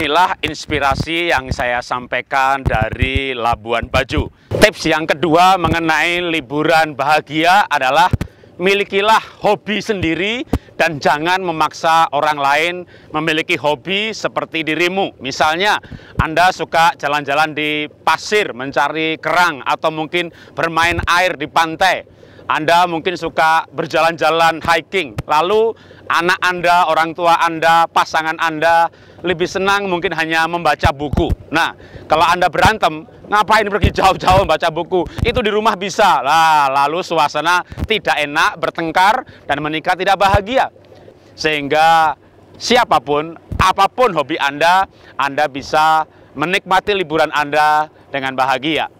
Inilah inspirasi yang saya sampaikan dari Labuan Bajo. Tips yang kedua mengenai liburan bahagia adalah milikilah hobi sendiri dan jangan memaksa orang lain memiliki hobi seperti dirimu. Misalnya, Anda suka jalan-jalan di pasir mencari kerang atau mungkin bermain air di pantai. Anda mungkin suka berjalan-jalan hiking, lalu anak Anda, orang tua Anda, pasangan Anda lebih senang mungkin hanya membaca buku. Nah, kalau Anda berantem, ngapain pergi jauh-jauh baca buku? Itu di rumah bisa. Lah, lalu suasana tidak enak, bertengkar, dan menikah tidak bahagia. Sehingga siapapun, apapun hobi Anda bisa menikmati liburan Anda dengan bahagia.